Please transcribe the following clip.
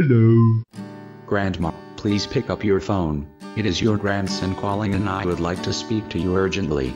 Hello. Grandma, please pick up your phone. It is your grandson calling and I would like to speak to you urgently.